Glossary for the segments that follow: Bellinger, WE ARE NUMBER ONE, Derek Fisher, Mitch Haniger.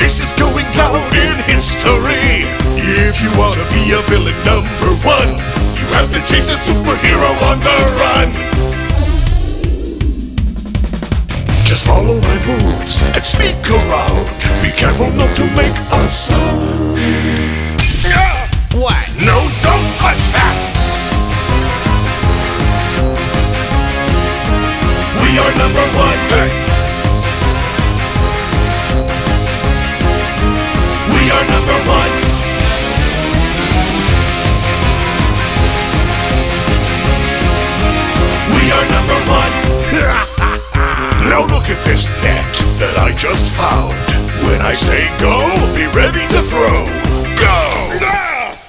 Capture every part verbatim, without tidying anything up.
This is going down in history. If you want to be a villain number one, you have to chase a superhero on the run. Just follow my moves and sneak around. Be careful not to make a sound. What? No, don't touch that! We are number one. We are number one. We are number one. Now look at this net that I just found. When I say go, be ready to throw. Go!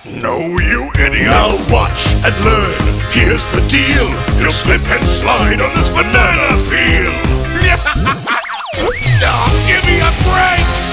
No, you idiots! Now watch and learn. Here's the deal. You'll slip and slide on this banana peel. Oh, give me a break!